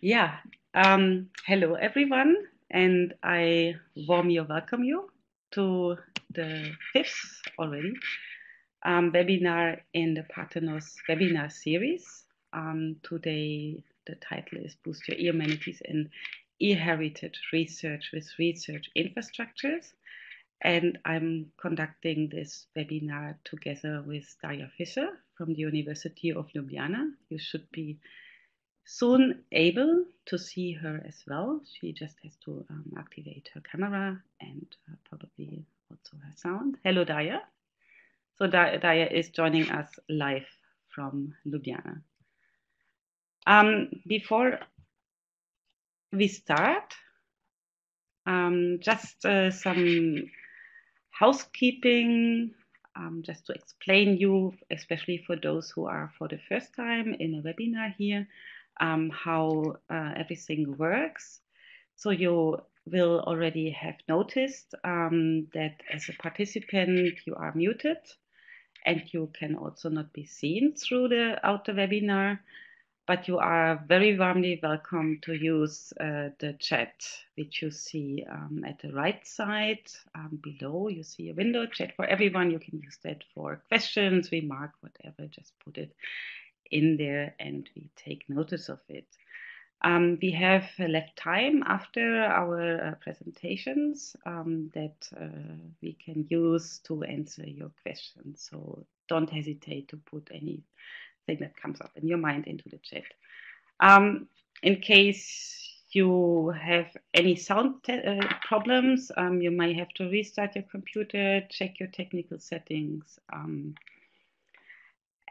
Yeah, hello everyone, and I warmly welcome you to the fifth already webinar in the Parthenos webinar series. Today the title is Boost Your eHumanities and eHeritage Research with Research Infrastructures, and I'm conducting this webinar together with Darja Fišer from the University of Ljubljana. You should be soon able to see her as well. She just has to activate her camera and probably also her sound. Hello, Darja. So Darja is joining us live from Ljubljana. Before we start, just some housekeeping, just to explain you, especially for those who are for the first time in a webinar here, how everything works. So you will already have noticed that as a participant you are muted and you can also not be seen throughout the webinar, but you are very warmly welcome to use the chat, which you see at the right side below. You see a window, chat for everyone. You can use that for questions, remark, whatever. Just put it in there and we take notice of it. We have left time after our presentations that we can use to answer your questions. So don't hesitate to put anything that comes up in your mind into the chat. In case you have any sound problems, you might have to restart your computer, check your technical settings,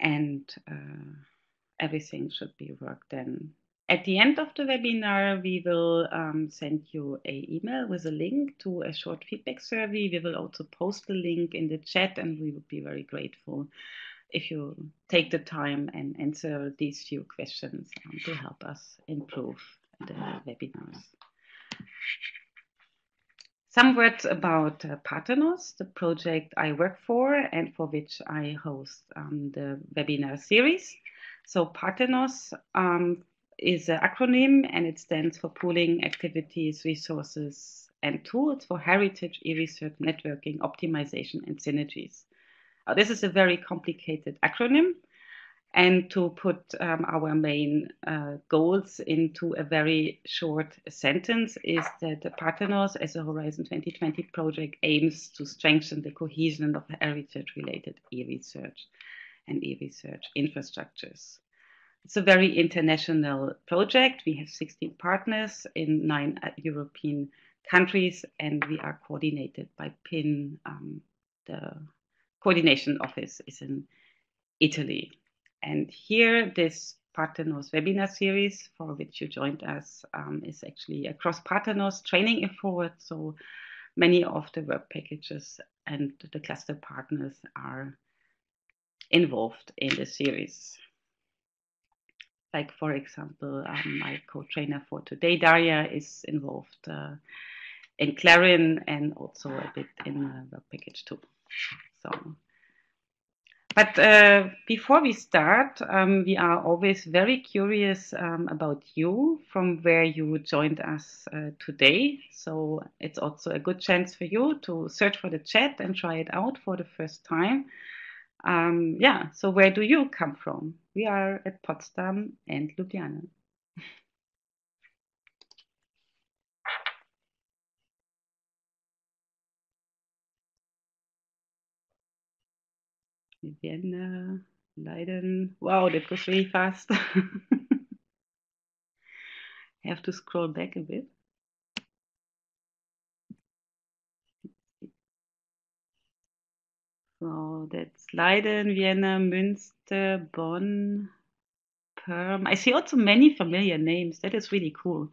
and everything should be worked then. At the end of the webinar, we will send you an email with a link to a short feedback survey. We will also post the link in the chat, and we would be very grateful if you take the time and answer these few questions to help us improve the webinars. Some words about Parthenos, the project I work for and for which I host the webinar series. So Parthenos is an acronym, and it stands for Pooling Activities, Resources and Tools for Heritage, e-Research, Networking, Optimization and Synergies. Now, this is a very complicated acronym, and to put our main goals into a very short sentence is that the Parthenos as a Horizon 2020 project aims to strengthen the cohesion of heritage-related e-research and e-research infrastructures. It's a very international project. We have 16 partners in 9 European countries, and we are coordinated by PIN. The coordination office is in Italy. And here, this Parthenos webinar series for which you joined us is actually a cross-Parthenos training effort. So many of the work packages and the cluster partners are involved in the series. Like, for example, my co-trainer for today, Darja, is involved in CLARIN and also a bit in work package 2. So, but before we start, we are always very curious about you, from where you joined us today. So it's also a good chance for you to search for the chat and try it out for the first time. Yeah, so where do you come from? We are at Potsdam and Ljubljana. Vienna, Leiden. Wow, that was really fast. I have to scroll back a bit. So that's Leiden, Vienna, Münster, Bonn, Perm. I see also many familiar names. That is really cool.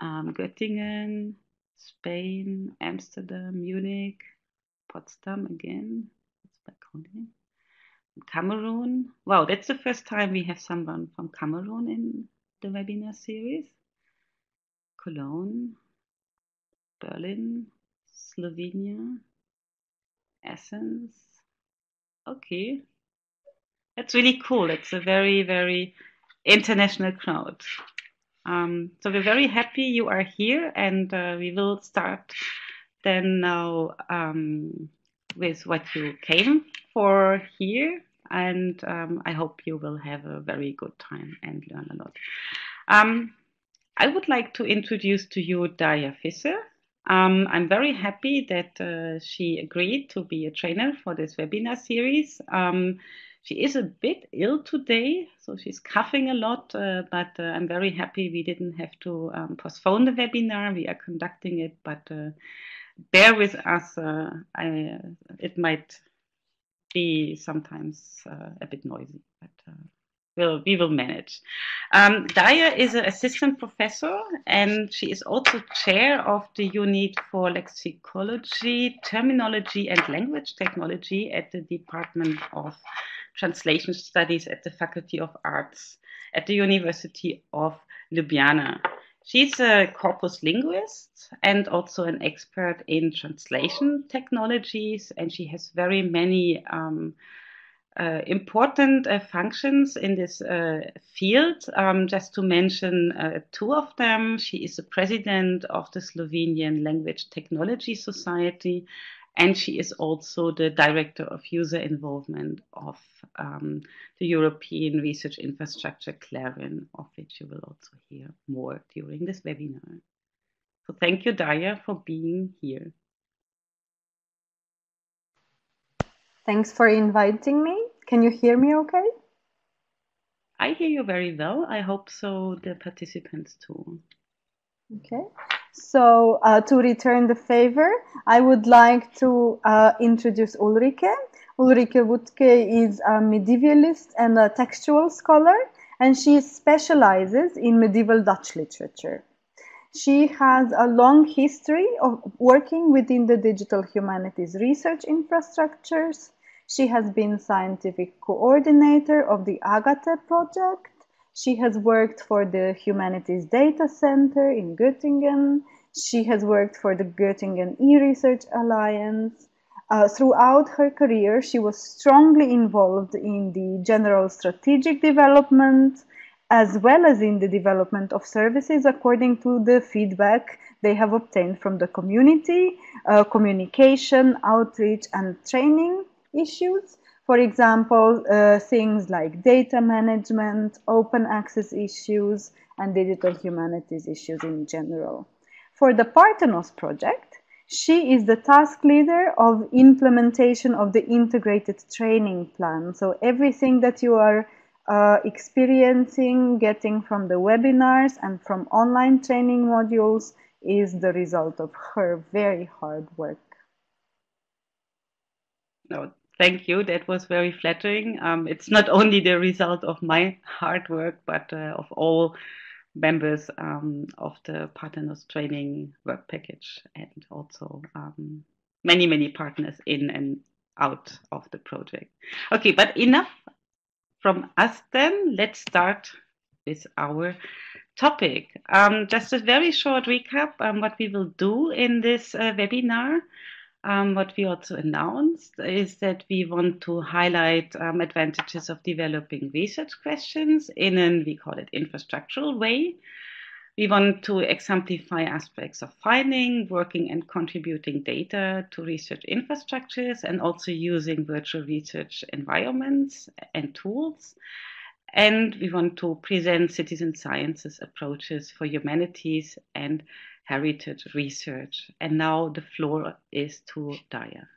Göttingen, Spain, Amsterdam, Munich, Potsdam again. That's by Connie. Cameroon. Wow, that's the first time we have someone from Cameroon in the webinar series. Cologne, Berlin, Slovenia, Essence. Okay, that's really cool. It's a very, very international crowd. So we're very happy you are here, and we will start then now with what you came for here, and I hope you will have a very good time and learn a lot. I would like to introduce to you Darja Fišer. I'm very happy that she agreed to be a trainer for this webinar series. She is a bit ill today, so she's coughing a lot, but I'm very happy we didn't have to postpone the webinar. We are conducting it, but bear with us. It might be sometimes a bit noisy, but we will manage. Darja is an assistant professor, and she is also chair of the unit for lexicology, terminology, and language technology at the Department of Translation Studies at the Faculty of Arts at the University of Ljubljana. She's a corpus linguist and also an expert in translation technologies, and she has very many important functions in this field. Just to mention two of them, she is the president of the Slovenian Language Technology Society, and she is also the director of user involvement of the European Research Infrastructure, CLARIN, of which you will also hear more during this webinar. So thank you, Darja, for being here. Thanks for inviting me. Can you hear me okay? I hear you very well. I hope so, the participants too. Okay. So to return the favor, I would like to introduce Ulrike. Ulrike Wuttke is a medievalist and a textual scholar, and she specializes in medieval Dutch literature. She has a long history of working within the digital humanities research infrastructures. She has been scientific coordinator of the Agate project. She has worked for the Humanities Data Center in Göttingen. She has worked for the Göttingen e-Research Alliance. Throughout her career, she was strongly involved in the general strategic development, as well as in the development of services according to the feedback they have obtained from the community, communication, outreach, and training issues. For example, things like data management, open access issues, and digital humanities issues in general. For the Parthenos project, she is the task leader of implementation of the integrated training plan. So everything that you are experiencing, getting from the webinars and from online training modules is the result of her very hard work. No. Thank you. That was very flattering. It's not only the result of my hard work, but of all members of the Parthenos training work package, and also many, many partners in and out of the project. Okay, but enough from us then. Let's start with our topic. Just a very short recap on what we will do in this webinar. What we also announced is that we want to highlight advantages of developing research questions in an, we call it, infrastructural way. We want to exemplify aspects of finding, working, and contributing data to research infrastructures, and also using virtual research environments and tools. And we want to present citizen sciences approaches for humanities and heritage research. And now the floor is to Darja.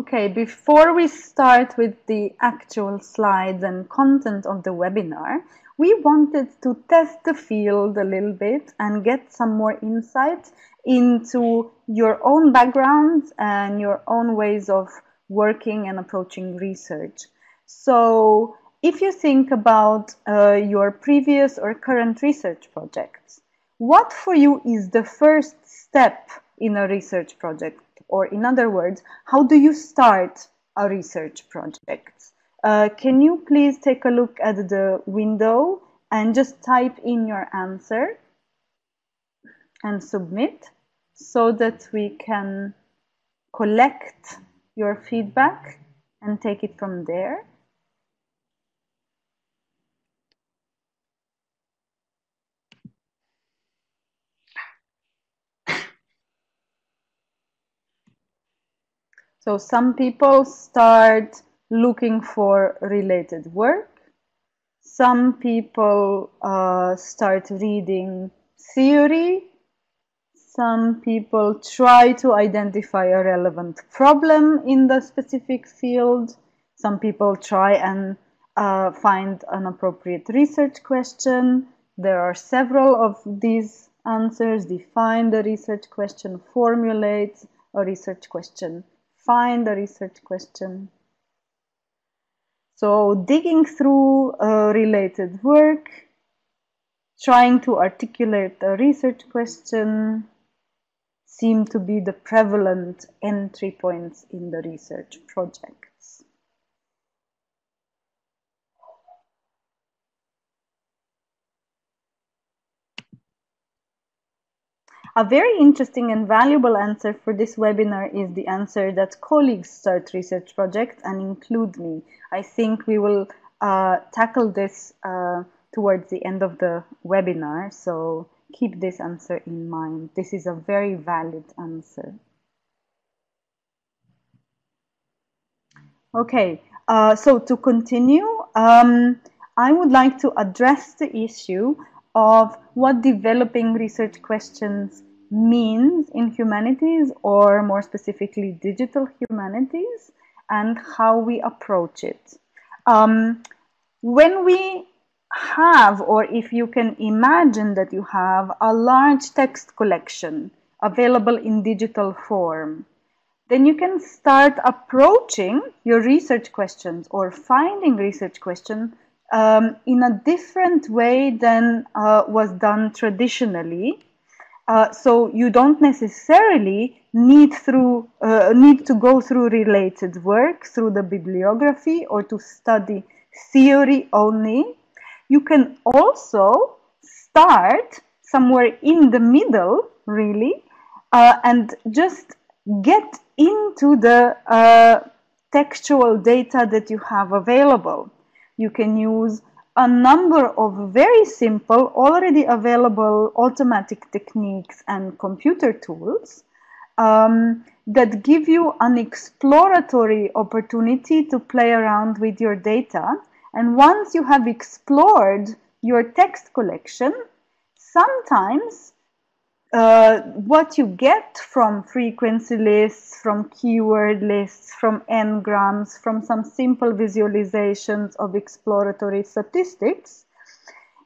Okay, before we start with the actual slides and content of the webinar, we wanted to test the field a little bit and get some more insight into your own backgrounds and your own ways of working and approaching research. So if you think about your previous or current research projects, what for you is the first step in a research project? Or in other words, how do you start a research project? Can you please take a look at the window and just type in your answer and submit so that we can collect your feedback and take it from there? So some people start looking for related work. Some people start reading theory. Some people try to identify a relevant problem in the specific field. Some people try and find an appropriate research question. There are several of these answers: define the research question, formulate a research question, find a research question. So digging through related work, trying to articulate a research question, seem to be the prevalent entry points in the research projects. A very interesting and valuable answer for this webinar is the answer that colleagues start research projects and include me. I think we will tackle this towards the end of the webinar, so keep this answer in mind. This is a very valid answer. Okay, so to continue, I would like to address the issue of what developing research questions means in humanities, or more specifically digital humanities, and how we approach it. When we have, or if you can imagine that you have, a large text collection available in digital form, then you can start approaching your research questions or finding research questions in a different way than was done traditionally. So you don't necessarily need to go through related work, through the bibliography, or to study theory only. You can also start somewhere in the middle, really, and just get into the textual data that you have available. You can use a number of very simple, already available automatic techniques and computer tools that give you an exploratory opportunity to play around with your data. And once you have explored your text collection, sometimes what you get from frequency lists, from keyword lists, from n-grams, from some simple visualizations of exploratory statistics,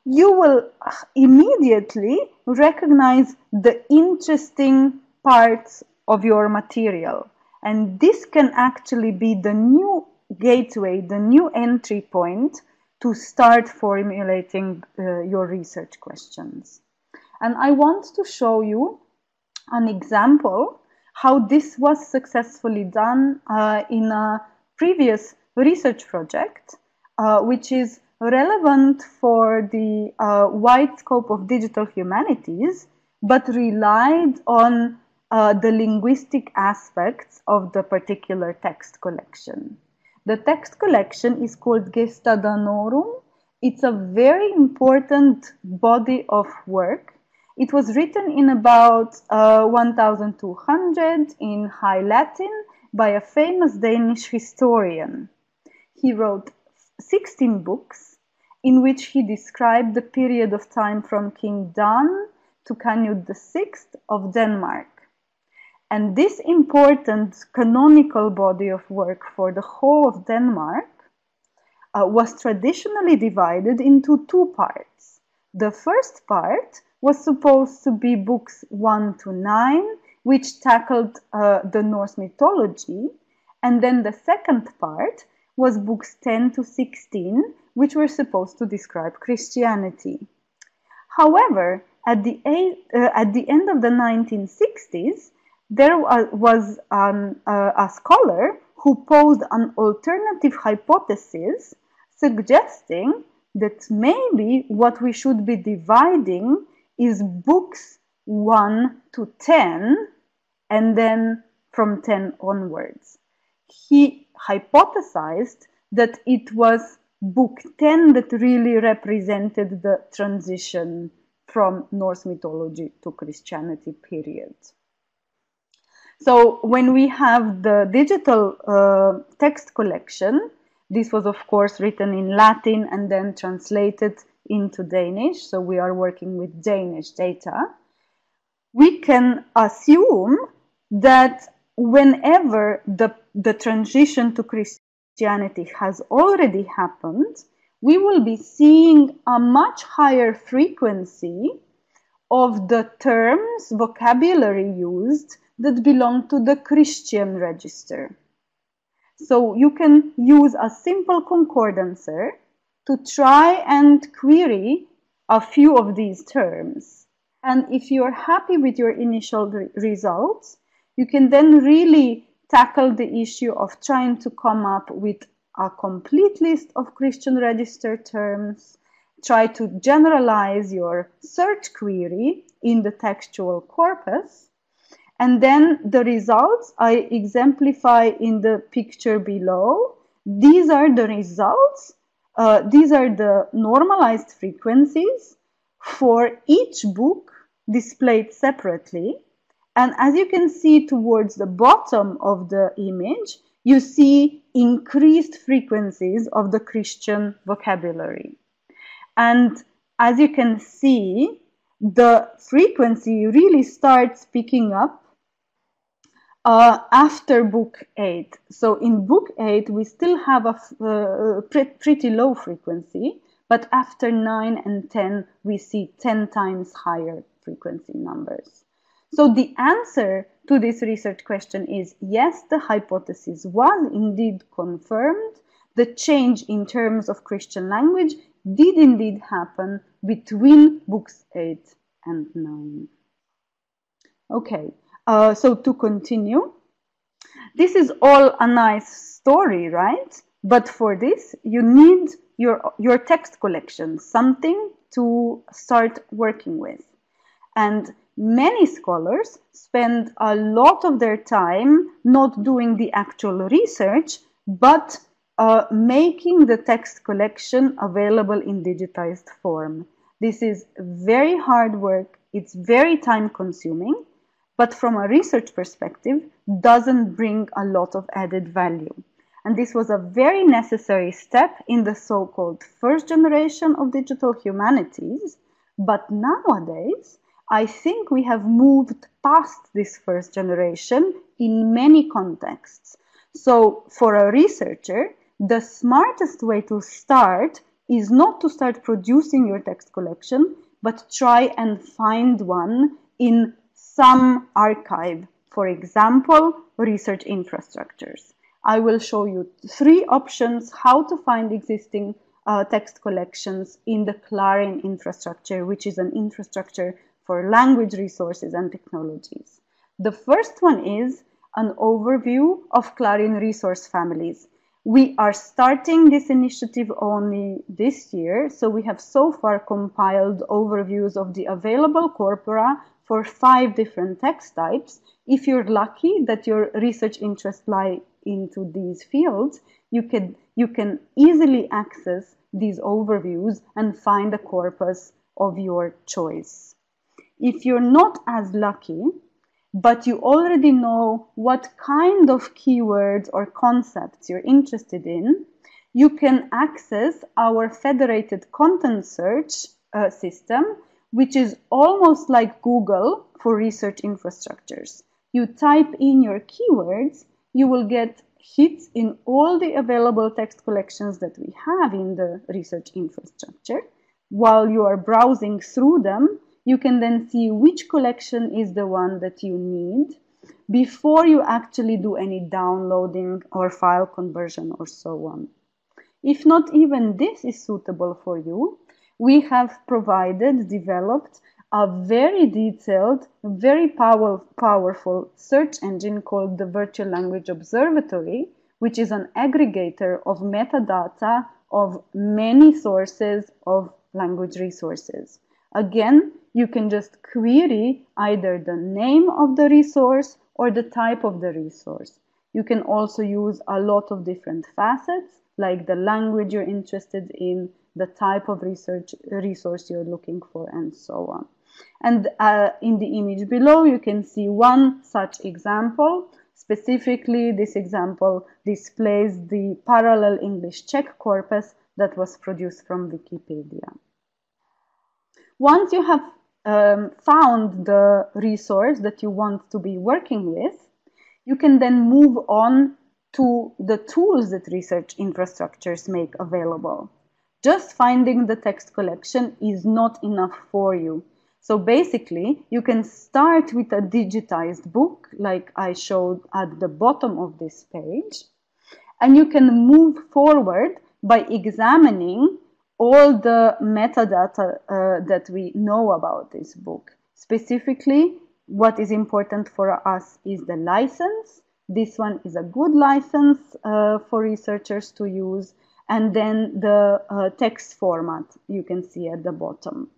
you will immediately recognize the interesting parts of your material. And this can actually be the new gateway, the new entry point to start formulating your research questions. And I want to show you an example how this was successfully done in a previous research project, which is relevant for the wide scope of digital humanities, but relied on the linguistic aspects of the particular text collection. The text collection is called Gesta Danorum. It's a very important body of work. It was written in about 1200 in High Latin by a famous Danish historian. He wrote 16 books in which he described the period of time from King Dan to Canute VI of Denmark. And this important canonical body of work for the whole of Denmark was traditionally divided into two parts. The first part was supposed to be books 1 to 9, which tackled the Norse mythology. And then the second part was books 10 to 16, which were supposed to describe Christianity. However, at the end of the 1960s, there was a scholar who posed an alternative hypothesis suggesting that maybe what we should be dividing is books 1 to 10, and then from 10 onwards. He hypothesized that it was book 10 that really represented the transition from Norse mythology to Christianity period. So when we have the digital text collection, this was, of course, written in Latin and then translated into Danish. So we are working with Danish data. We can assume that whenever the transition to Christianity has already happened, we will be seeing a much higher frequency of the terms, vocabulary used that belong to the Christian register. So you can use a simple concordancer to try and query a few of these terms. And if you're happy with your initial results, you can then really tackle the issue of trying to come up with a complete list of Christian register terms, try to generalize your search query in the textual corpus, and then the results I exemplify in the picture below. These are the results. These are the normalized frequencies for each book displayed separately. And as you can see towards the bottom of the image, you see increased frequencies of the Christian vocabulary. And as you can see, the frequency really starts picking up after book 8. So in book 8, we still have a pretty low frequency, but after 9 and 10, we see 10 times higher frequency numbers. So the answer to this research question is, yes, the hypothesis was indeed confirmed. The change in terms of Christian language did indeed happen between books 8 and 9. Okay, so to continue, this is all a nice story, right? But for this, you need your text collection, something to start working with. And many scholars spend a lot of their time not doing the actual research, but making the text collection available in digitized form. This is very hard work, it's very time consuming, but from a research perspective, doesn't bring a lot of added value. And this was a very necessary step in the so-called first generation of digital humanities, but nowadays, I think we have moved past this first generation in many contexts. So for a researcher, the smartest way to start is not to start producing your text collection, but try and find one in some archive, for example, research infrastructures. I will show you 3 options how to find existing text collections in the CLARIN infrastructure, which is an infrastructure for language resources and technologies. The first one is an overview of CLARIN resource families. We are starting this initiative only this year, so we have so far compiled overviews of the available corpora for 5 different text types. If you're lucky that your research interests lie into these fields, you can easily access these overviews and find a corpus of your choice. If you're not as lucky, but you already know what kind of keywords or concepts you're interested in, you can access our federated content search system, which is almost like Google for research infrastructures. You type in your keywords, you will get hits in all the available text collections that we have in the research infrastructure. While you are browsing through them, you can then see which collection is the one that you need before you actually do any downloading or file conversion or so on. If not even this is suitable for you, we have developed a very detailed, very powerful search engine called the Virtual Language Observatory, which is an aggregator of metadata of many sources of language resources. Again, you can just query either the name of the resource or the type of the resource. You can also use a lot of different facets, like the language you're interested in, the type of research resource you're looking for, and so on. And in the image below, you can see one such example. Specifically, this example displays the parallel English-Czech corpus that was produced from Wikipedia. Once you have found the resource that you want to be working with, you can then move on to the tools that research infrastructures make available. Just finding the text collection is not enough for you. So basically, you can start with a digitized book, like I showed at the bottom of this page, and you can move forward by examining all the metadata that we know about this book. Specifically, what is important for us is the license. This one is a good license for researchers to use, and then the text format you can see at the bottom.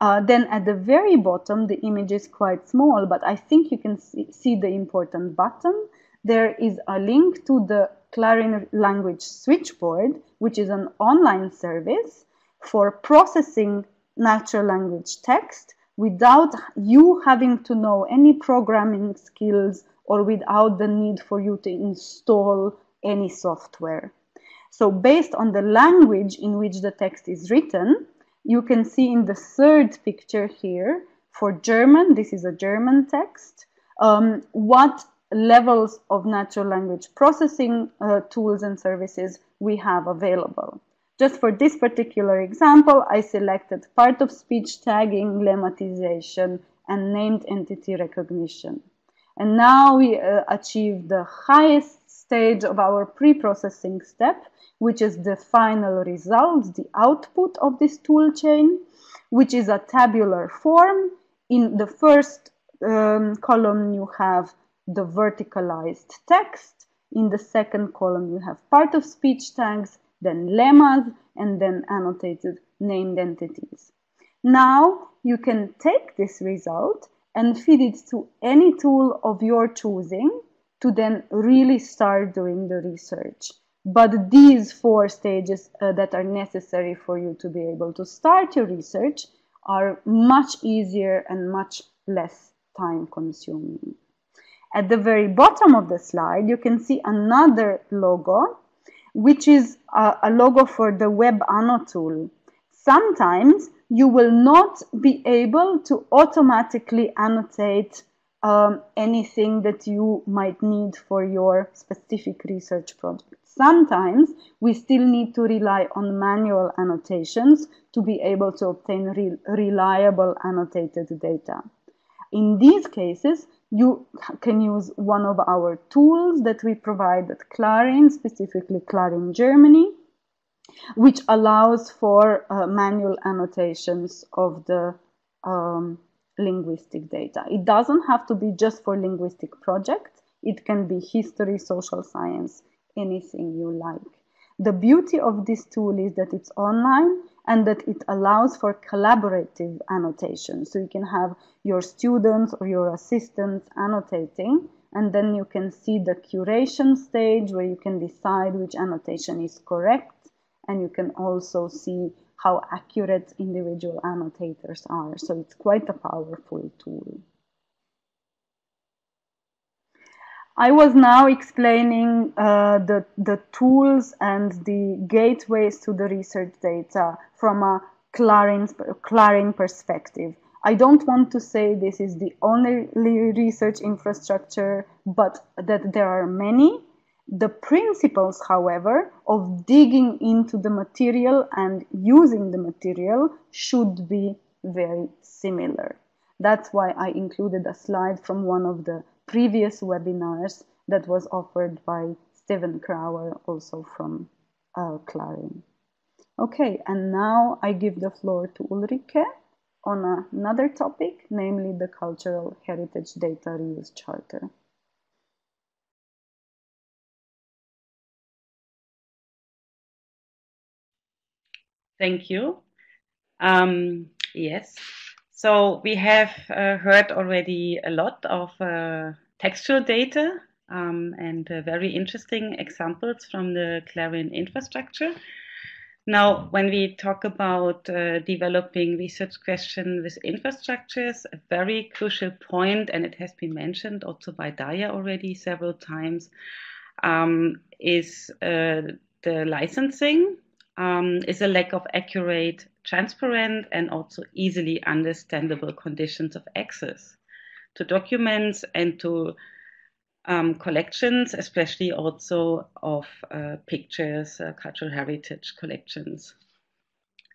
Then at the very bottom, the image is quite small, but I think you can see the important button. There is a link to the Clarin Language Switchboard, which is an online service for processing natural language text without you having to know any programming skills or without the need for you to install any software. So based on the language in which the text is written, you can see in the third picture here, for German, this is a German text, what levels of natural language processing tools and services we have available. Just for this particular example, I selected part of speech tagging, lemmatization, and named entity recognition. And now we achieve the highest stage of our pre-processing step, which is the final result, the output of this toolchain, which is a tabular form. In the first column, you have the verticalized text. In the second column, you have part of speech tags, then lemmas, and then annotated named entities. Now, you can take this result and feed it to any tool of your choosing to then really start doing the research. But these four stages that are necessary for you to be able to start your research are much easier and much less time consuming. At the very bottom of the slide, you can see another logo, which is a logo for the Web Anno tool. Sometimes you will not be able to automatically annotate anything that you might need for your specific research project. Sometimes we still need to rely on manual annotations to be able to obtain reliable annotated data. In these cases, you can use one of our tools that we provide at Clarin, specifically Clarin Germany, which allows for manual annotations of the linguistic data. It doesn't have to be just for linguistic projects. It can be history, social science, anything you like. The beauty of this tool is that it's online and that it allows for collaborative annotation. So you can have your students or your assistants annotating, and then you can see the curation stage where you can decide which annotation is correct. And you can also see how accurate individual annotators are. So it's quite a powerful tool. I was now explaining the tools and the gateways to the research data from a Clarin perspective. I don't want to say this is the only research infrastructure, but that there are many. The principles, however, of digging into the material and using the material should be very similar. That's why I included a slide from one of the previous webinars that was offered by Steven Krauer, also from Clarin. Okay, and now I give the floor to Ulrike on another topic, namely the Cultural Heritage Data Reuse Charter. Thank you. Yes, so we have heard already a lot of textual data and very interesting examples from the Clarin infrastructure. Now, when we talk about developing research questions with infrastructures, a very crucial point, and it has been mentioned also by Darja already several times, is the licensing, is a lack of accurate, transparent, and also easily understandable conditions of access to documents and to collections, especially also of pictures, cultural heritage collections.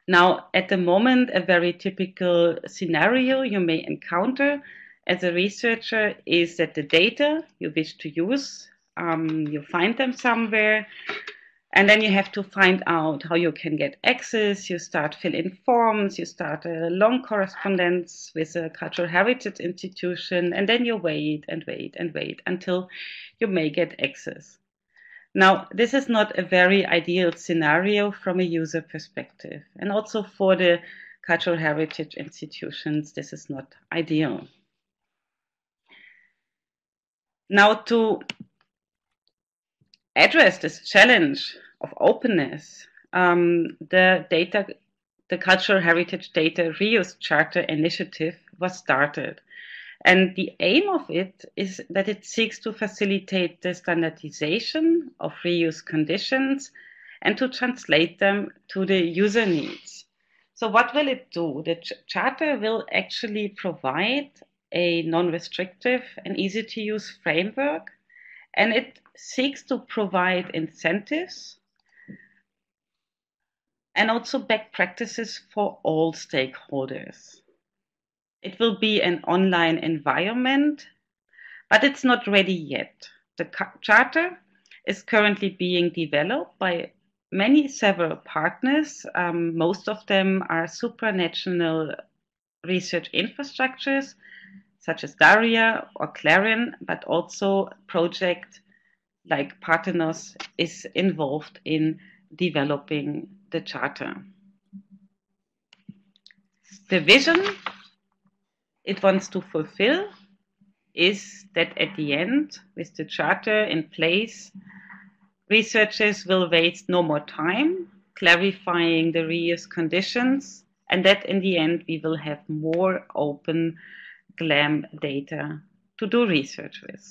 Now, at the moment, a very typical scenario you may encounter as a researcher is that the data you wish to use, you find them somewhere, and then you have to find out how you can get access. You start fill-in forms, you start a long correspondence with a cultural heritage institution, and then you wait and wait and wait until you may get access. Now, this is not a very ideal scenario from a user perspective. And also for the cultural heritage institutions, this is not ideal. Now, to address this challenge of openness, the Cultural Heritage Data Reuse Charter initiative was started. And the aim of it is that it seeks to facilitate the standardization of reuse conditions and to translate them to the user needs. So what will it do? The charter will actually provide a non-restrictive and easy-to-use framework, and it seeks to provide incentives and also best practices for all stakeholders. It will be an online environment, but it's not ready yet. The charter is currently being developed by several partners. Most of them are supranational research infrastructures, such as Darja or CLARIN, but also project like Parthenos is involved in developing the charter. The vision it wants to fulfill is that at the end, with the charter in place, researchers will waste no more time clarifying the reuse conditions, and that in the end we will have more open GLAM data to do research with.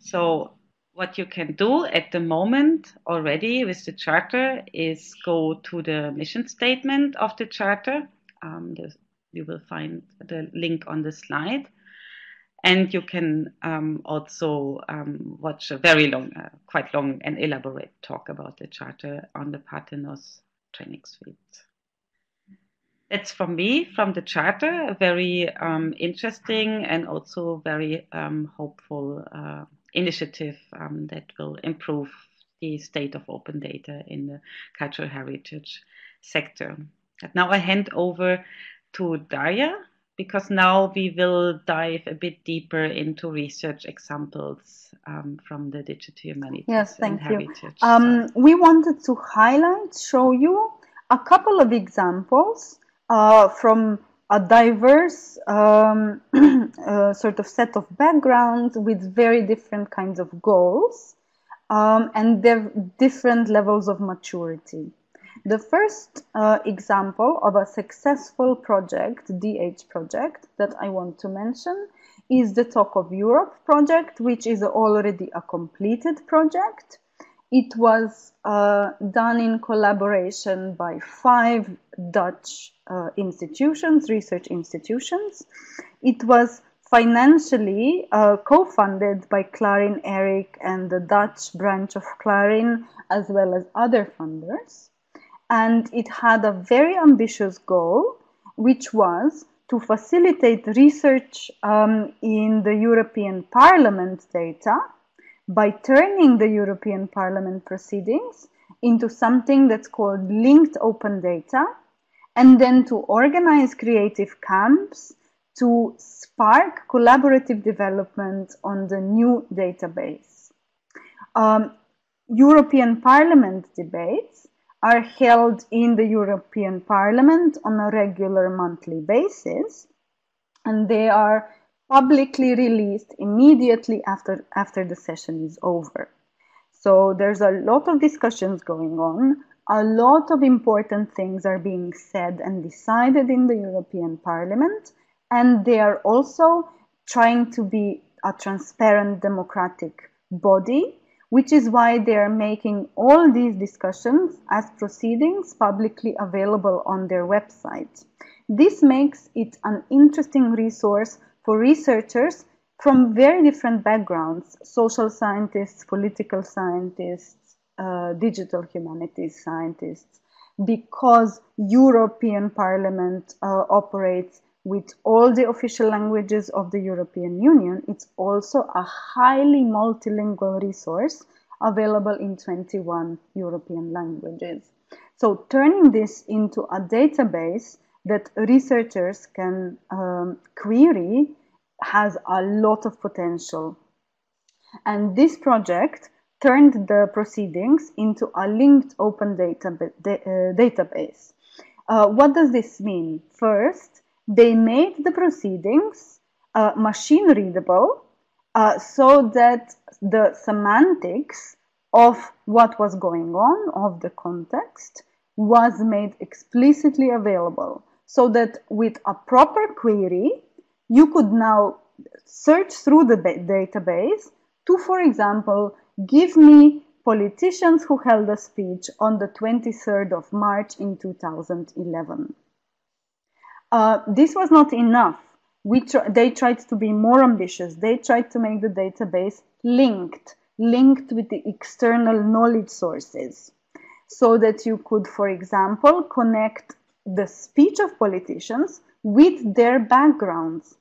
So what you can do at the moment already with the charter is go to the mission statement of the charter. You will find the link on the slide. And you can also watch a very long, quite long and elaborate talk about the charter on the Parthenos training suite. That's from me, from the charter, a very interesting and also very hopeful initiative that will improve the state of open data in the cultural heritage sector. But now I hand over to Darja, because now we will dive a bit deeper into research examples from the digital humanities. Yes, thank and heritage. You. We wanted to highlight, show you a couple of examples from a diverse sort of set of backgrounds with very different kinds of goals and their different levels of maturity. The first example of a successful project, DH project, that I want to mention is the Talk of Europe project, which is already a completed project. It was done in collaboration by 5 Dutch institutions, research institutions. It was financially co-funded by Clarin Eric and the Dutch branch of Clarin, as well as other funders. And it had a very ambitious goal, which was to facilitate research in the European Parliament data by turning the European Parliament proceedings into something that's called linked open data, and then to organize creative camps to spark collaborative development on the new database. European Parliament debates are held in the European Parliament on a regular monthly basis, and they are publicly released immediately after the session is over. So there's a lot of discussions going on. A lot of important things are being said and decided in the European Parliament, and they are also trying to be a transparent democratic body, which is why they are making all these discussions as proceedings publicly available on their website. This makes it an interesting resource for researchers from very different backgrounds: social scientists, political scientists, digital humanities scientists, because European Parliament operates with all the official languages of the European Union. It's also a highly multilingual resource available in 21 European languages. So turning this into a database that researchers can query has a lot of potential. And this project turned the proceedings into a linked open database. What does this mean? First, they made the proceedings machine readable so that the semantics of what was going on, of the context, was made explicitly available, so that with a proper query, you could now search through the database to, for example, give me politicians who held a speech on the 23rd of March in 2011. This was not enough. They tried to be more ambitious. They tried to make the database linked with the external knowledge sources, so that you could, for example, connect the speech of politicians with their backgrounds.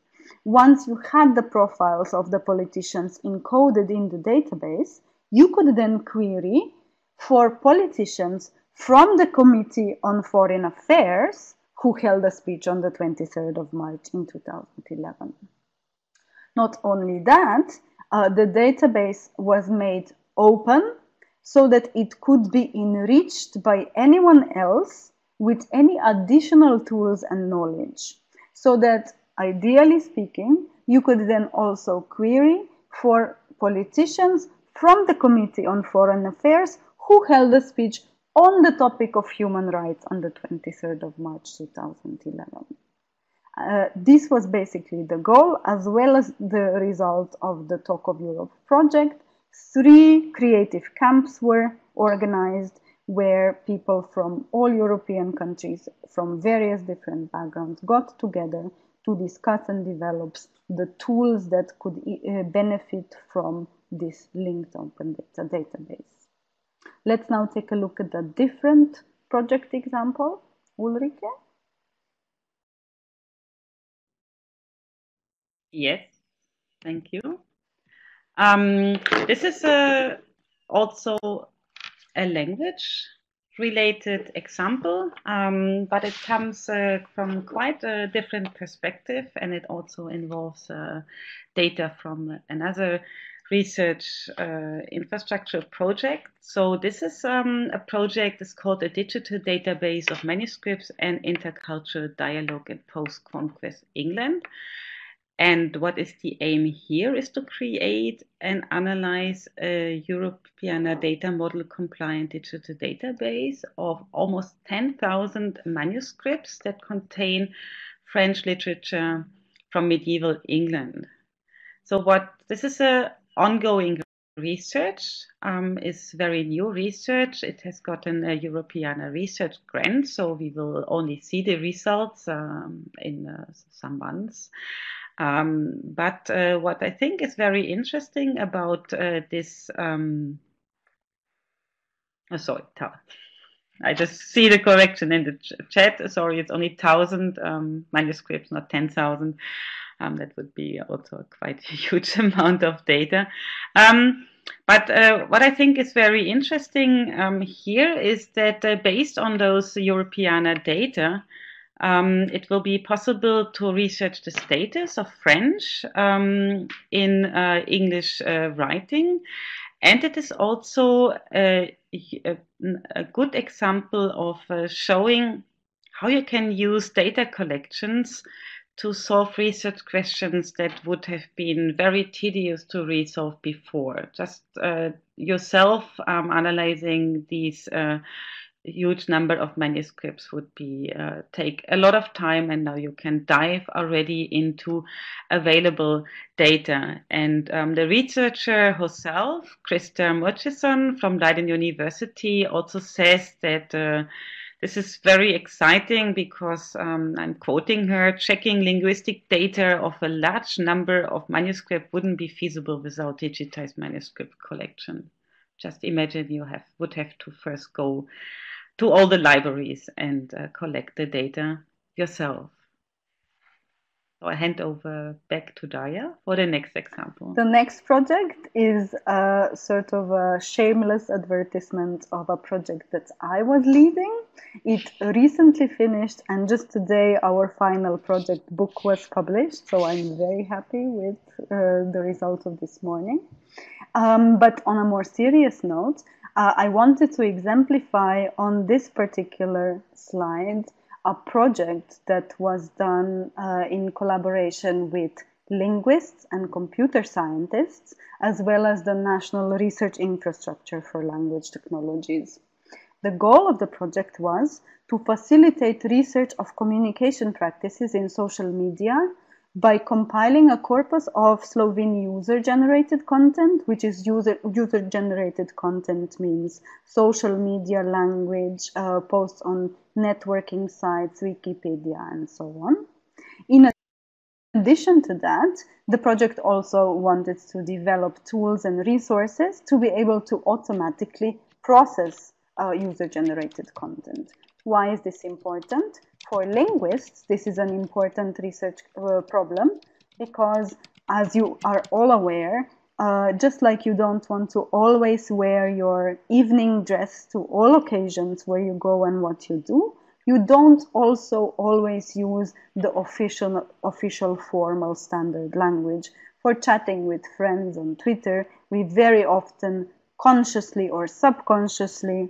Once you had the profiles of the politicians encoded in the database, you could then query for politicians from the Committee on Foreign Affairs who held a speech on the 23rd of March in 2011. Not only that, the database was made open so that it could be enriched by anyone else with any additional tools and knowledge, so that, ideally speaking, you could then also query for politicians from the Committee on Foreign Affairs who held a speech on the topic of human rights on the 23rd of March 2011. This was basically the goal, as well as the result of the Talk of Europe project. 3 creative camps were organized, where people from all European countries from various different backgrounds got together to discuss and develop the tools that could benefit from this linked open data database. Let's now take a look at a different project example. Ulrike? Yes, thank you. This is also a language-related example, but it comes from quite a different perspective, and it also involves data from another research infrastructure project. So this is a project that's called a digital database of manuscripts and intercultural dialogue in post-conquest England. And what is the aim here is to create and analyze a Europeana data model compliant digital database of almost 10,000 manuscripts that contain French literature from medieval England. So what this is an ongoing research, is very new research. It has gotten a Europeana research grant, so we will only see the results in some months. But what I think is very interesting about this, sorry, I just see the correction in the chat. Sorry, it's only 1,000 manuscripts, not 10,000. That would be also quite a huge amount of data. But what I think is very interesting here is that based on those Europeana data, it will be possible to research the status of French in English writing. And it is also a good example of showing how you can use data collections to solve research questions that would have been very tedious to resolve before. Just yourself analyzing these huge number of manuscripts would be take a lot of time, and now you can dive already into available data. And the researcher herself, Krista Murchison from Leiden University, also says that this is very exciting because, I'm quoting her, checking linguistic data of a large number of manuscripts wouldn't be feasible without digitized manuscript collection. Just imagine you would have to first go to all the libraries and collect the data yourself. So I hand over back to Darja for the next example. The next project is a sort of a shameless advertisement of a project that I was leading. It recently finished, and just today our final project book was published, so I'm very happy with the result of this morning. But on a more serious note, I wanted to exemplify on this particular slide a project that was done in collaboration with linguists and computer scientists, as well as the National Research Infrastructure for Language Technologies. The goal of the project was to facilitate research of communication practices in social media by compiling a corpus of Slovene user-generated content, which is user-generated content means social media, language, posts on networking sites, Wikipedia, and so on. In addition to that, the project also wanted to develop tools and resources to be able to automatically process user-generated content. Why is this important? For linguists, this is an important research problem because, as you are all aware, just like you don't want to always wear your evening dress to all occasions where you go and what you do, you don't also always use the official formal standard language. For chatting with friends on Twitter, we very often consciously or subconsciously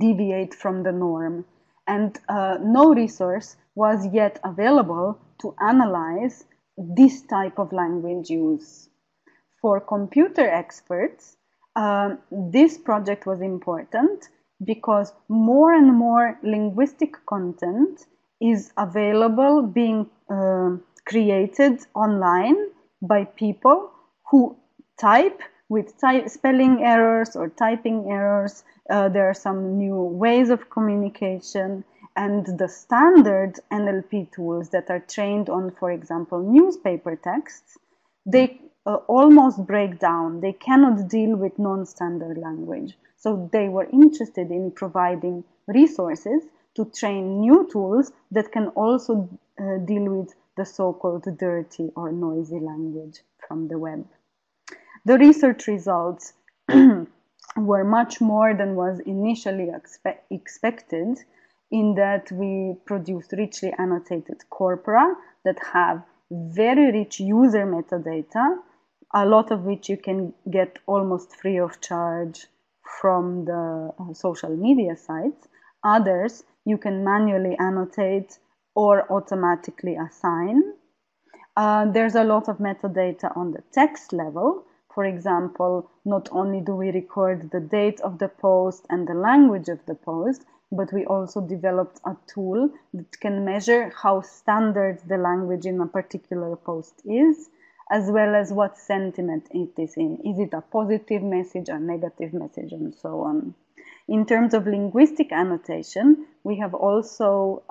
deviate from the norm, and no resource was yet available to analyze this type of language use. For computer experts, this project was important because more and more linguistic content is available, being created online by people who type with spelling errors or typing errors. There are some new ways of communication, and the standard NLP tools that are trained on, for example, newspaper texts, they almost break down. They cannot deal with non-standard language. So they were interested in providing resources to train new tools that can also deal with the so-called dirty or noisy language from the web. The research results were much more than was initially expected, in that we produced richly annotated corpora that have very rich user metadata, a lot of which you can get almost free of charge from the social media sites. Others you can manually annotate or automatically assign. There's a lot of metadata on the text level. For example, not only do we record the date of the post and the language of the post, but we also developed a tool that can measure how standard the language in a particular post is, as well as what sentiment it is in. Is it a positive message, a negative message, and so on. In terms of linguistic annotation, we have also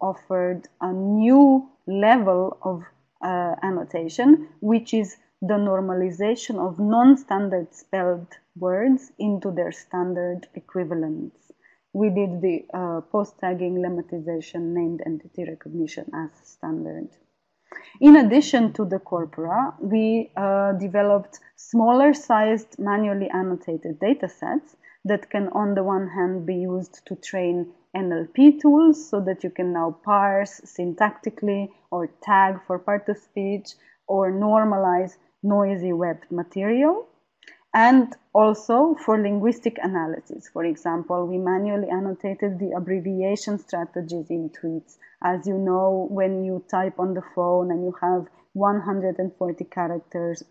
offered a new level of annotation, which is the normalization of non-standard spelled words into their standard equivalents. We did the post-tagging, lemmatization, named entity recognition as standard. In addition to the corpora, we developed smaller-sized, manually annotated data sets that can, on the one hand, be used to train NLP tools so that you can now parse syntactically or tag for part-of-speech or normalize noisy web material, and also for linguistic analysis. For example, we manually annotated the abbreviation strategies in tweets. As you know, when you type on the phone and you have 140 characters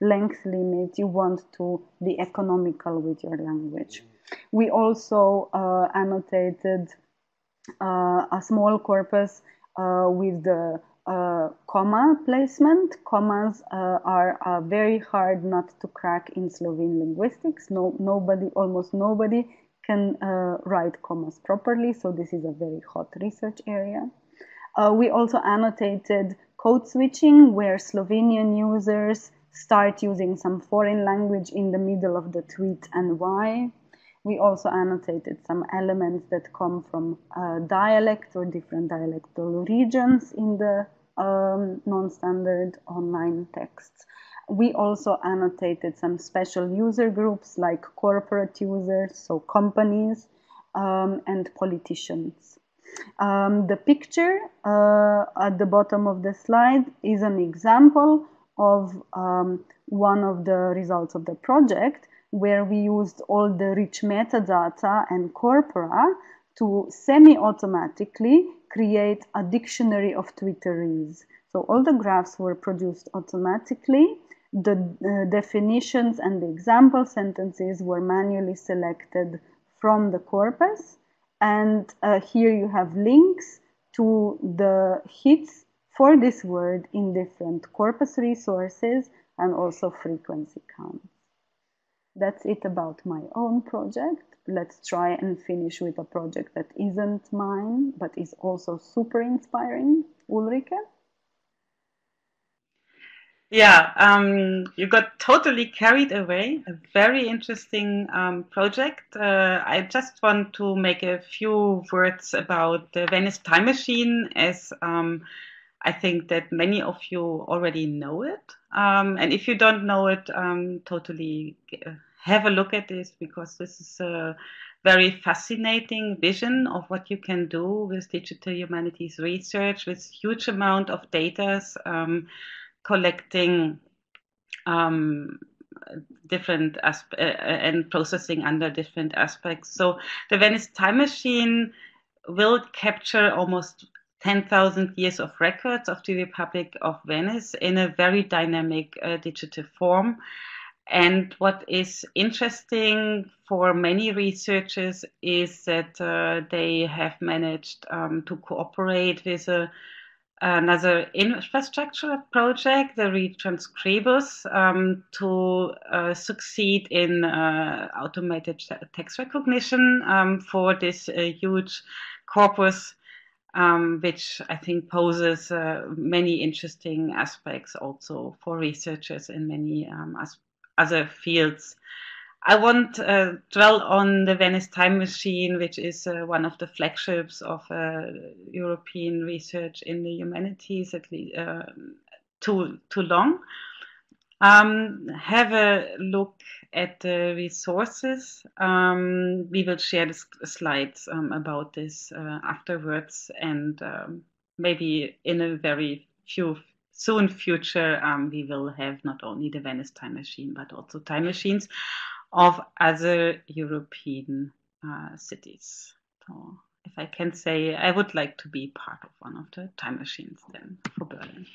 length limit, you want to be economical with your language. We also annotated a small corpus with the comma placement. Commas are very hard nut to crack in Slovene linguistics. Almost nobody can write commas properly, so this is a very hot research area. We also annotated code switching, where Slovenian users start using some foreign language in the middle of the tweet and why. We also annotated some elements that come from dialect or different dialectal regions in the non-standard online texts. We also annotated some special user groups like corporate users, so companies, and politicians. The picture at the bottom of the slide is an example of one of the results of the project, where we used all the rich metadata and corpora to semi-automatically create a dictionary of Twitterese. So all the graphs were produced automatically. The definitions and the example sentences were manually selected from the corpus. And here you have links to the hits for this word in different corpus resources and also frequency counts. That's it about my own project. Let's try and finish with a project that isn't mine, but is also super inspiring. Ulrike? Yeah, you got totally carried away. A very interesting project. I just want to make a few words about the Venice Time Machine, as I think that many of you already know it. And if you don't know it, totally have a look at this, because this is a very fascinating vision of what you can do with digital humanities research, with huge amount of data, collecting different and processing under different aspects. So the Venice Time Machine will capture almost 10,000 years of records of the Republic of Venice in a very dynamic digital form. And what is interesting for many researchers is that they have managed to cooperate with another infrastructure project, the Retranscribus, to succeed in automated text recognition for this huge corpus, which I think poses many interesting aspects also for researchers in many other fields. I won't dwell on the Venice Time Machine, which is one of the flagships of European research in the humanities, at least too long. Have a look at the resources. We will share the slides about this afterwards, and maybe in a very soon future, we will have not only the Venice Time Machine, but also time machines of other European cities. So if I can say, I would like to be part of one of the time machines then for Berlin.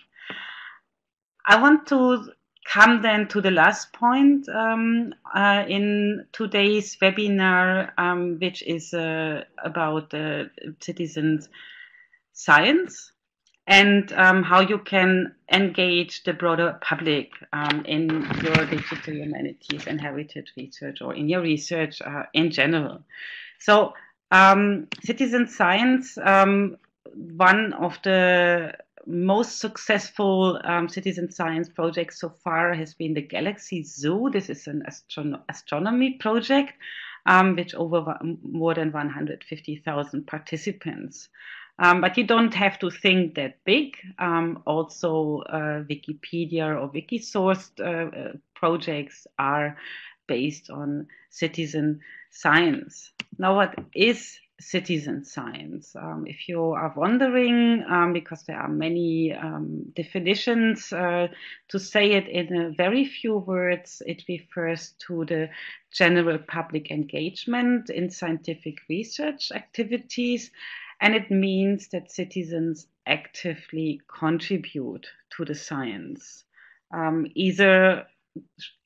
I want to come then to the last point in today's webinar, which is about citizen science and how you can engage the broader public in your digital humanities and heritage research, or in your research in general. So citizen science, one of the most successful citizen science project so far has been the Galaxy Zoo. This is an astronomy project which over more than 150,000 participants. But you don't have to think that big. Also, Wikipedia or Wikisource projects are based on citizen science. Now, what is citizen science. If you are wondering, because there are many definitions, to say it in a very few words, it refers to the general public engagement in scientific research activities, and it means that citizens actively contribute to the science, either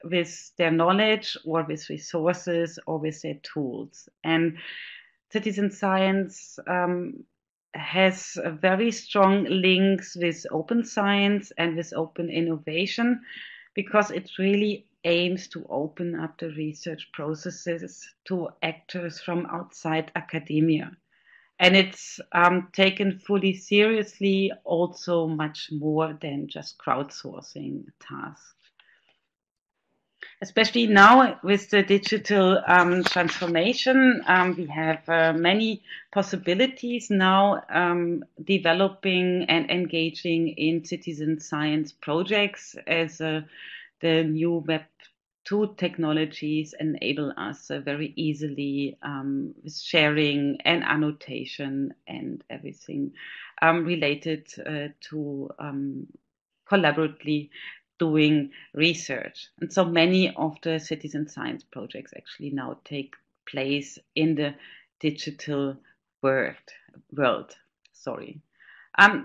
with their knowledge or with resources or with their tools. And citizen science has very strong links with open science and with open innovation, because it really aims to open up the research processes to actors from outside academia. And it's taken fully seriously, also much more than just crowdsourcing tasks. Especially now with the digital transformation, we have many possibilities now developing and engaging in citizen science projects as the new Web 2 technologies enable us very easily with sharing and annotation and everything related to collaboratively doing research. And so many of the citizen science projects actually now take place in the digital world. Sorry.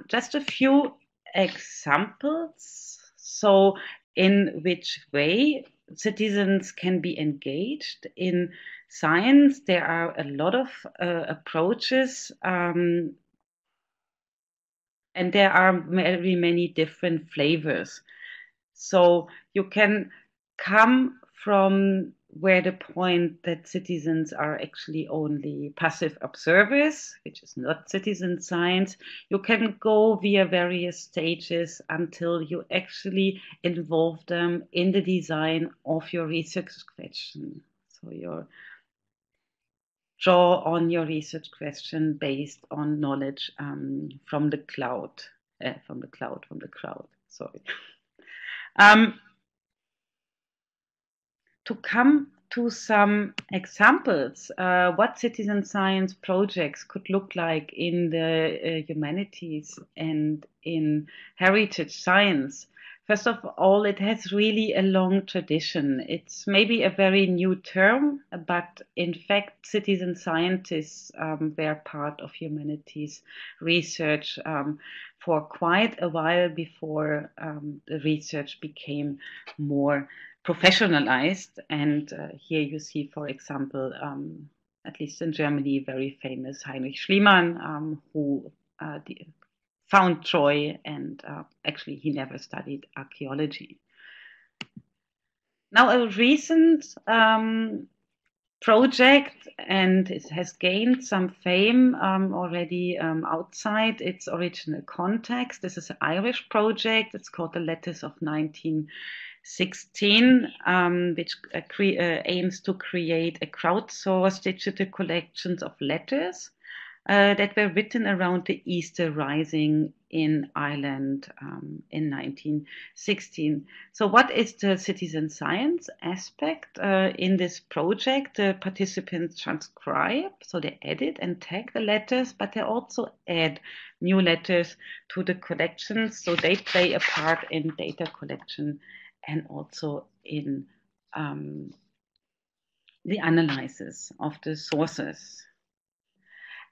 Just a few examples. So in which way citizens can be engaged in science. There are a lot of approaches. And there are very many different flavors. So you can come from where the point that citizens are actually only passive observers, which is not citizen science. You can go via various stages until you actually involve them in the design of your research question. So you draw on your research question based on knowledge from the crowd, sorry. To come to some examples, what citizen science projects could look like in the humanities and in heritage science. First of all, it has really a long tradition. It's maybe a very new term, but in fact, citizen scientists were part of humanities research for quite a while before the research became more professionalized. And here you see, for example, at least in Germany, very famous Heinrich Schliemann, who found Troy, and actually he never studied archaeology. Now a recent project, and it has gained some fame already outside its original context. This is an Irish project. It's called the Letters of 1916, which aims to create a crowdsourced digital collections of letters that were written around the Easter Rising in Ireland in 1916. So what is the citizen science aspect in this project? The participants transcribe, so they edit and tag the letters, but they also add new letters to the collections. So they play a part in data collection and also in the analysis of the sources.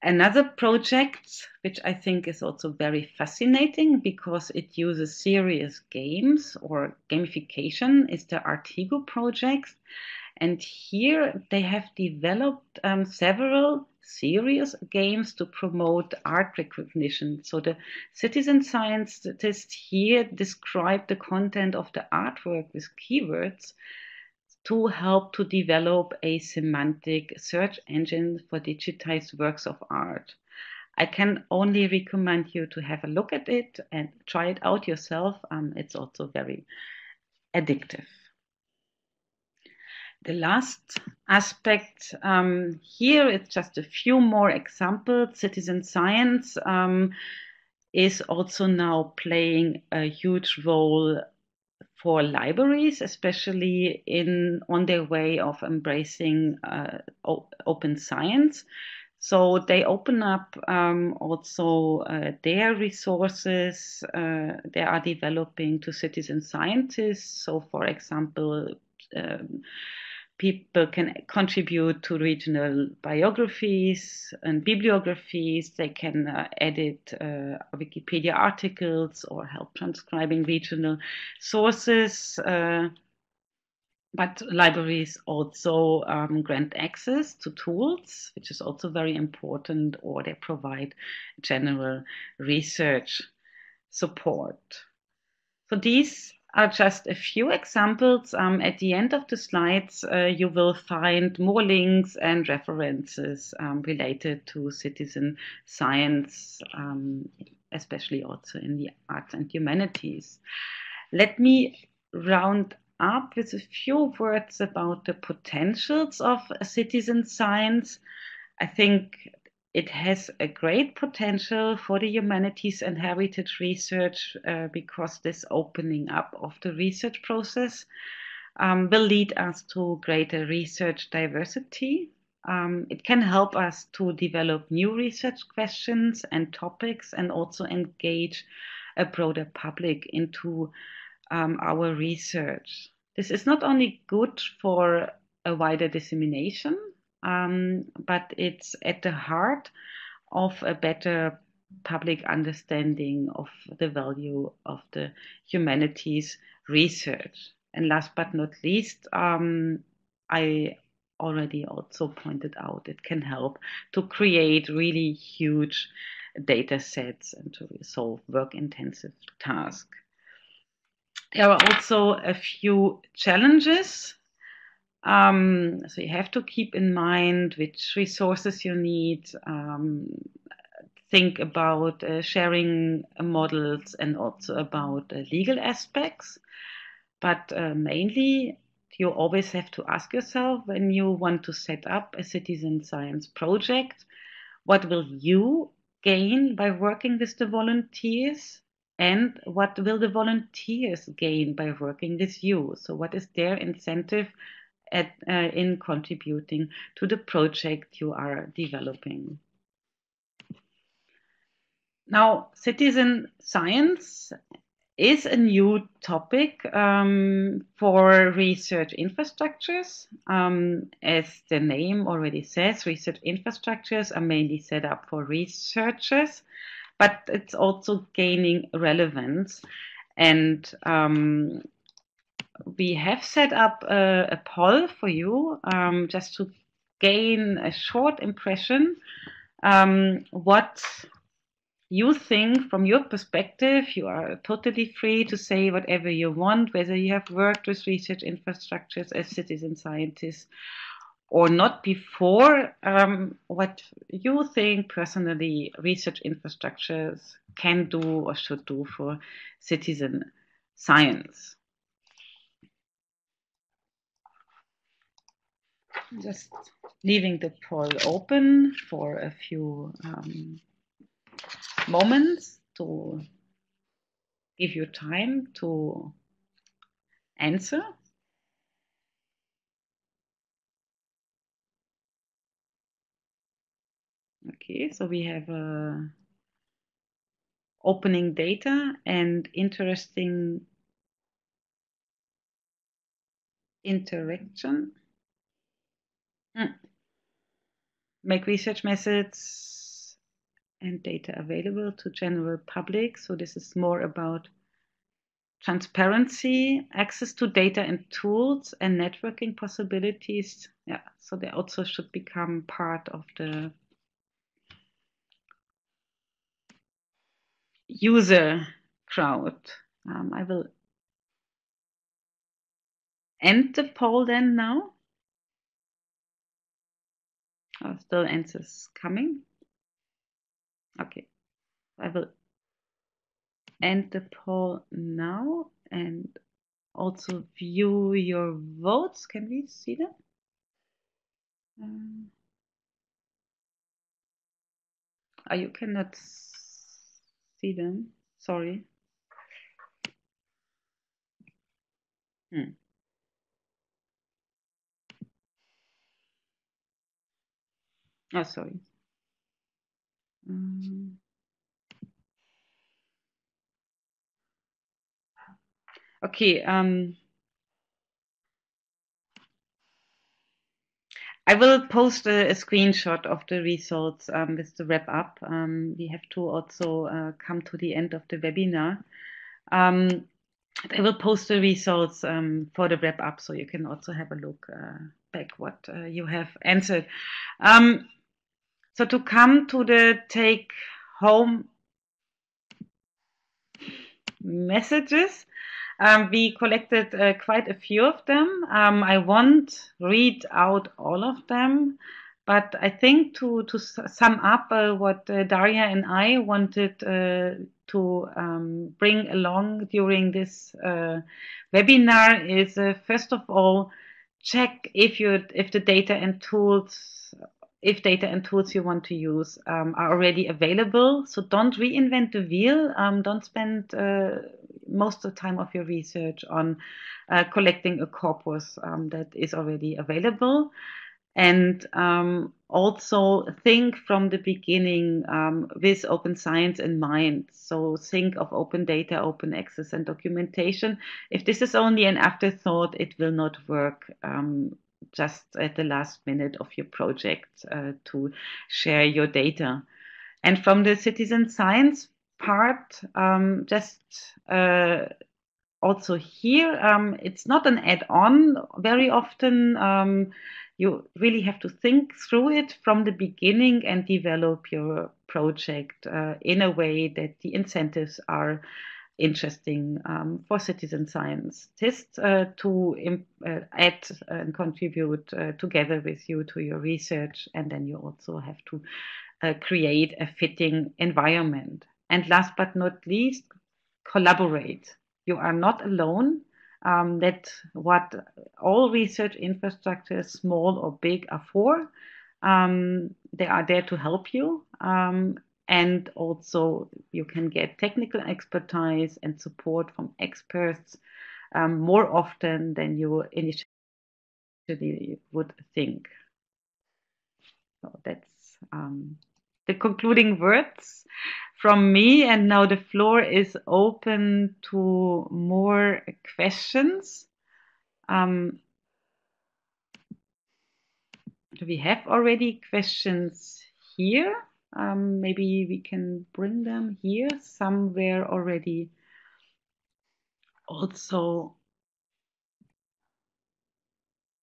Another project, which I think is also very fascinating because it uses serious games or gamification, is the Artigo project. And here they have developed several serious games to promote art recognition. So the citizen scientists here describe the content of the artwork with keywords to help to develop a semantic search engine for digitized works of art. I can only recommend you to have a look at it and try it out yourself. It's also very addictive. The last aspect here is just a few more examples. Citizen science is also now playing a huge role for libraries, especially on their way of embracing open science. So they open up also their resources they are developing to citizen scientists. So, for example, people can contribute to regional biographies and bibliographies. They can edit Wikipedia articles or help transcribing regional sources. But libraries also grant access to tools, which is also very important, or they provide general research support. So these are just a few examples. At the end of the slides, you will find more links and references related to citizen science, especially also in the arts and humanities. Let me round up with a few words about the potentials of citizen science. I think it has a great potential for the humanities and heritage research because this opening up of the research process will lead us to greater research diversity. It can help us to develop new research questions and topics, and also engage a broader public into our research. This is not only good for a wider dissemination, but it's at the heart of a better public understanding of the value of the humanities research. And last but not least, I already also pointed out, it can help to create really huge data sets and to resolve work-intensive tasks. There are also a few challenges. So you have to keep in mind which resources you need, think about sharing models, and also about legal aspects. But mainly, you always have to ask yourself, when you want to set up a citizen science project, what will you gain by working with the volunteers? And what will the volunteers gain by working with you? So what is their incentive in contributing to the project you are developing? Now, citizen science is a new topic for research infrastructures. As the name already says, research infrastructures are mainly set up for researchers, but it's also gaining relevance. And we have set up a poll for you just to gain a short impression what you think from your perspective. You are totally free to say whatever you want, whether you have worked with research infrastructures as citizen scientists or not before, what you think personally research infrastructures can do or should do for citizen science. Just leaving the poll open for a few moments to give you time to answer. Okay, so we have opening data and interesting interaction. Make research methods and data available to general public. So this is more about transparency, access to data and tools, and networking possibilities. Yeah, so they also should become part of the user crowd. I will end the poll then now. Oh, still answers coming. Okay, I will end the poll now and also view your votes. Can we see them? Oh, you cannot see them, sorry. Oh, sorry. Okay. I will post a screenshot of the results with the wrap up. We have to also come to the end of the webinar. I will post the results for the wrap up, so you can also have a look back what you have answered. So to come to the take home messages, we collected quite a few of them. I won't read out all of them, but I think to sum up what Darja and I wanted to bring along during this webinar is, first of all, check if the data and tools you want to use are already available. So don't reinvent the wheel. Don't spend most of the time of your research on collecting a corpus that is already available. And also think from the beginning with open science in mind. So think of open data, open access, and documentation. If this is only an afterthought, it will not work. Just at the last minute of your project to share your data. And from the citizen science part, just also here, it's not an add-on very often. You really have to think through it from the beginning and develop your project in a way that the incentives are interesting for citizen scientists to add and contribute together with you to your research, and then you also have to create a fitting environment. And last but not least, collaborate. You are not alone. That's what all research infrastructures, small or big, are for. They are there to help you. And also you can get technical expertise and support from experts more often than you initially would think. So that's the concluding words from me. And now the floor is open to more questions. Do we have already questions here? Maybe we can bring them here. Some were already also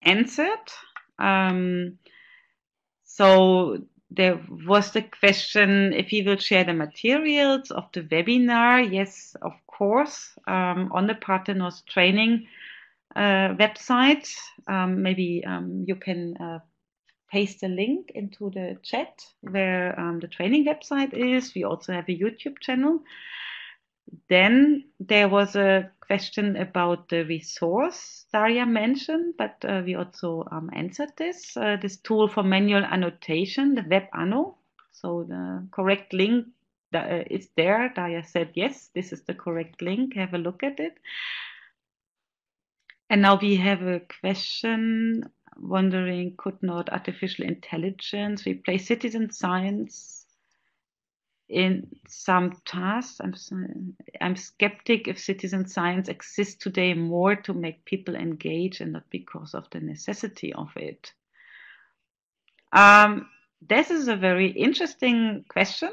answered. So there was the question if you will share the materials of the webinar. Yes, of course, on the Parthenos training website. Maybe you can paste a link into the chat where the training website is. We also have a YouTube channel. Then there was a question about the resource Darja mentioned, but we also answered this. This tool for manual annotation, the Web Anno. So the correct link is there. Darja said, yes, this is the correct link. Have a look at it. And now we have a question wondering, could not artificial intelligence replace citizen science in some tasks? I'm skeptic if citizen science exists today more to make people engage and not because of the necessity of it. This is a very interesting question.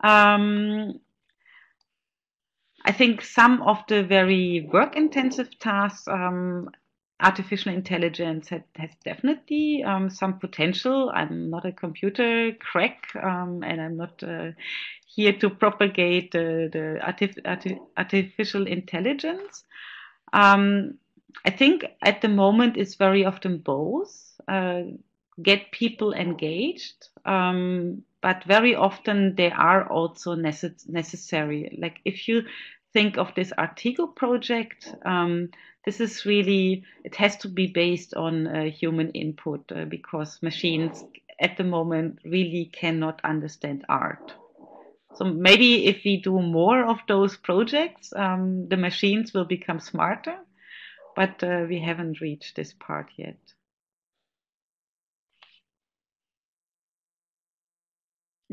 I think some of the very work-intensive tasks artificial intelligence has definitely some potential. I'm not a computer crack, and I'm not here to propagate the artificial intelligence. I think at the moment it's very often both. Get people engaged, but very often they are also necessary. Like if you think of this Artigo project, this is really, it has to be based on human input because machines at the moment really cannot understand art. So maybe if we do more of those projects, the machines will become smarter, but we haven't reached this part yet.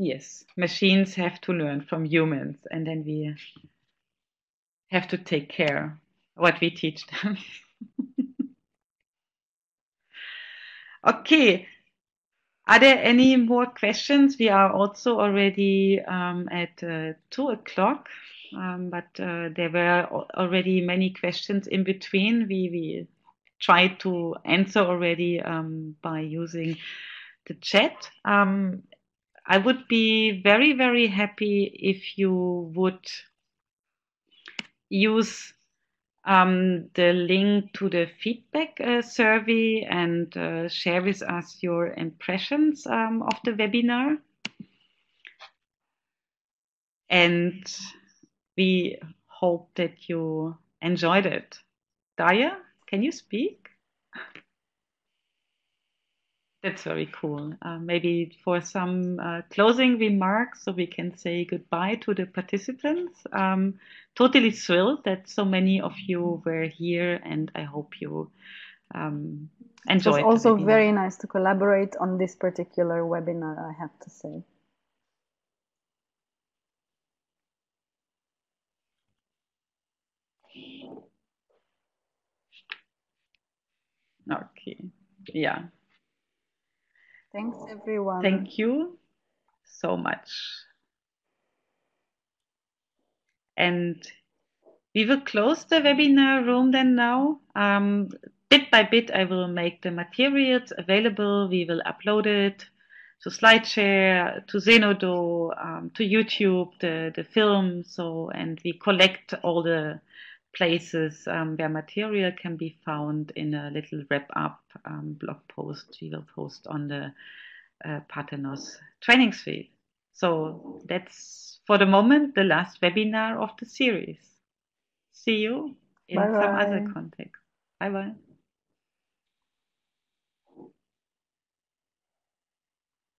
yes, machines have to learn from humans, and then we have to take care of what we teach them. Okay, are there any more questions? We are also already at 2 o'clock, but there were already many questions in between. We tried to answer already by using the chat. I would be very, very happy if you would use the link to the feedback survey and share with us your impressions of the webinar. And we hope that you enjoyed it. Darja, can you speak? That's very cool. Maybe for some closing remarks, so we can say goodbye to the participants. Totally thrilled that so many of you were here, and I hope you enjoyed it. It was also very nice to collaborate on this particular webinar, I have to say. Okay, yeah. Thanks, everyone. Thank you so much. And we will close the webinar room then now. Bit by bit, I will make the materials available. We will upload it to SlideShare, to Zenodo, to YouTube, the film. So, and we collect all the places where material can be found in a little wrap-up blog post we will post on the Parthenos training suite. So that's, for the moment, the last webinar of the series. See you in some other context. Bye-bye.